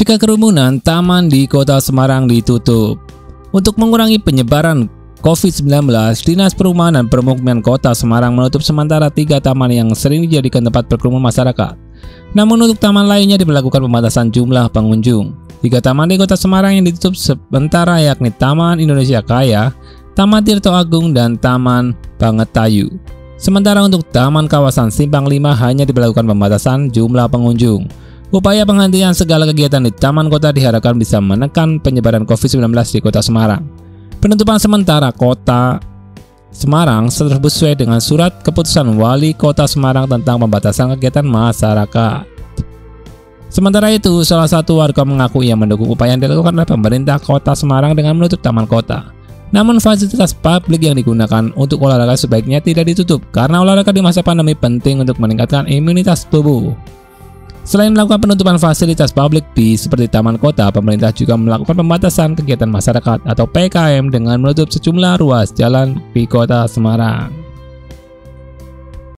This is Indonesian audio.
jika kerumunan taman di kota Semarang ditutup. Untuk mengurangi penyebaran COVID-19, Dinas Perumahan dan Permukiman Kota Semarang menutup sementara 3 taman yang sering dijadikan tempat berkerumun masyarakat. Namun untuk taman lainnya diberlakukan pembatasan jumlah pengunjung. 3 taman di kota Semarang yang ditutup sementara yakni Taman Indonesia Kaya, Taman Tirto Agung, dan Taman Bangetayu. Sementara untuk taman kawasan Simpang Lima hanya diberlakukan pembatasan jumlah pengunjung. Upaya penghentian segala kegiatan di taman kota diharapkan bisa menekan penyebaran COVID-19 di kota Semarang. Penutupan sementara kota Semarang sesuai dengan surat keputusan Wali Kota Semarang tentang pembatasan kegiatan masyarakat. Sementara itu, salah satu warga mengaku ia mendukung upaya yang dilakukan oleh pemerintah kota Semarang dengan menutup taman kota. Namun fasilitas publik yang digunakan untuk olahraga sebaiknya tidak ditutup karena olahraga di masa pandemi penting untuk meningkatkan imunitas tubuh. Selain melakukan penutupan fasilitas publik seperti taman kota, pemerintah juga melakukan pembatasan kegiatan masyarakat atau PKM dengan menutup sejumlah ruas jalan di kota Semarang.